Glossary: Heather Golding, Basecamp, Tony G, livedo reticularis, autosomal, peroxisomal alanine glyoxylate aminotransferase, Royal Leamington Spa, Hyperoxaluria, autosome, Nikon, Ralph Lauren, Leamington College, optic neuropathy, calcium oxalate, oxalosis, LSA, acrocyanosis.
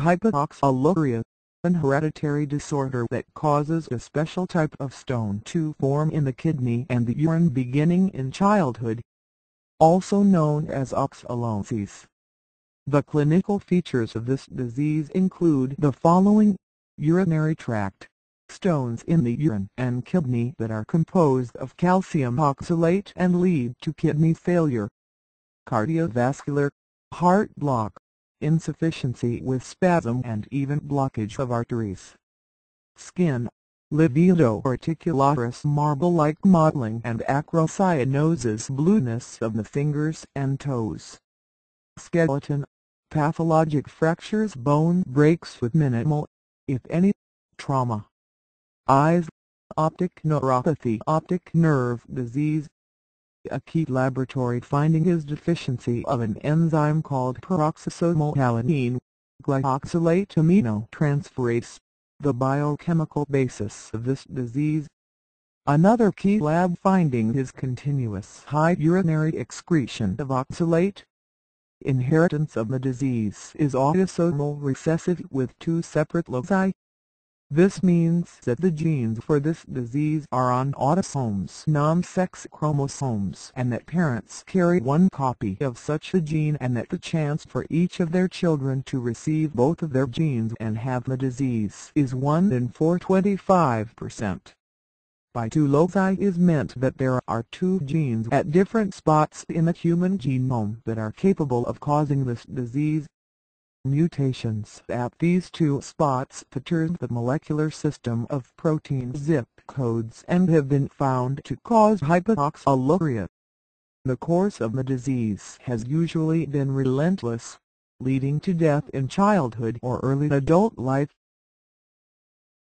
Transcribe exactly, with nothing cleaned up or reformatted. Hyperoxaluria, an hereditary disorder that causes a special type of stone to form in the kidney and the urine beginning in childhood, also known as oxalosis. The clinical features of this disease include the following: urinary tract, stones in the urine and kidney that are composed of calcium oxalate and lead to kidney failure, cardiovascular, heart block, insufficiency with spasm and even blockage of arteries, skin, livedo reticularis marble-like mottling and acrocyanosis blueness of the fingers and toes, skeleton, pathologic fractures, bone breaks with minimal, if any, trauma, eyes, optic neuropathy, optic nerve disease. A key laboratory finding is deficiency of an enzyme called peroxisomal alanine glyoxylate aminotransferase, the biochemical basis of this disease. Another key lab finding is continuous high urinary excretion of oxalate. Inheritance of the disease is autosomal recessive with two separate loci. This means that the genes for this disease are on autosomes, non-sex chromosomes, and that parents carry one copy of such a gene, and that the chance for each of their children to receive both of their genes and have the disease is one in four twenty-five percent. By two loci is meant that there are two genes at different spots in the human genome that are capable of causing this disease. Mutations at these two spots perturb the molecular system of protein zip codes and have been found to cause hyperoxaluria. The course of the disease has usually been relentless, leading to death in childhood or early adult life.